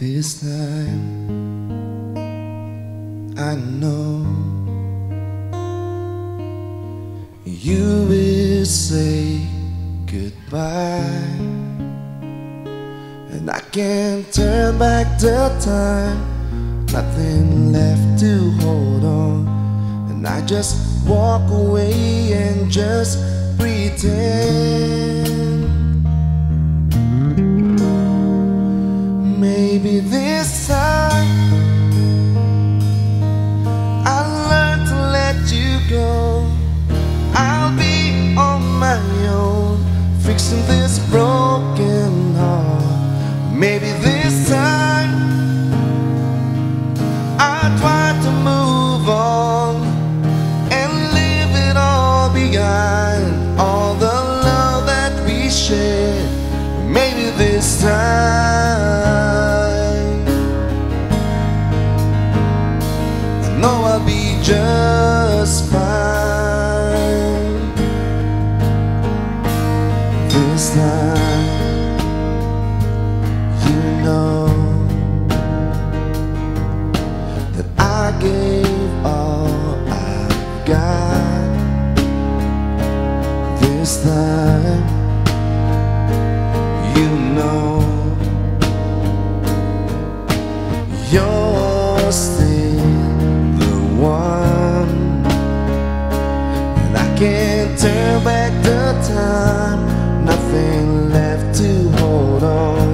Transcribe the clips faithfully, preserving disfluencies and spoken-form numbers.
This time I know you will say goodbye, and I can't turn back the time. Nothing left to hold on, and I just walk away and just pretend. Maybe this time I'll learn to let you go. I'll be on my own, fixing this broken heart. Maybe this time I'll try to move on and leave it all behind, all the love that we shared. Maybe this time just fine. This time, you know that I gave all I've got. This time, you know you're still the one. Can't turn back the time, nothing left to hold on,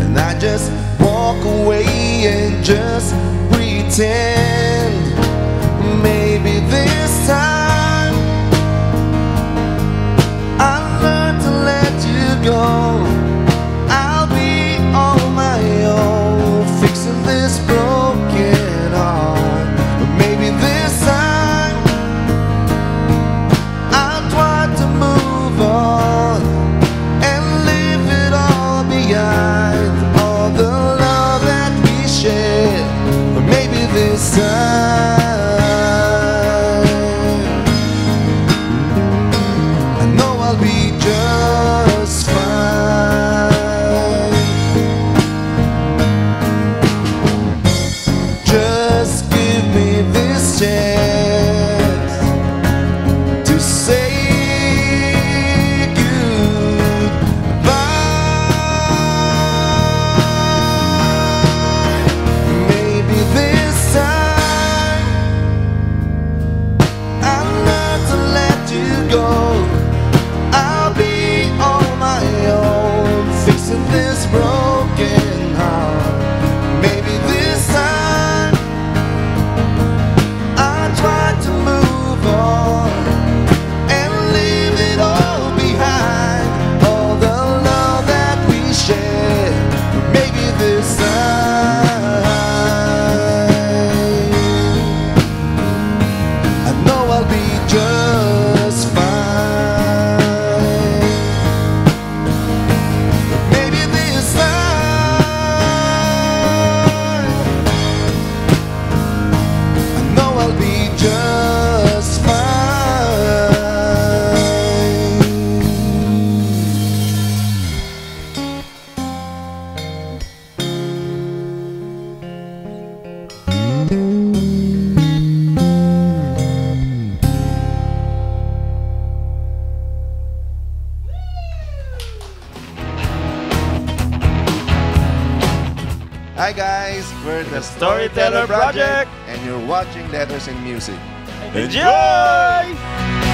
and I just walk away and just pretend. Maybe this time I'll learn to let you go. I'll be on my own, fixing this broken heart. But maybe this time The Storyteller Project, and you're watching Letters and Music. Enjoy!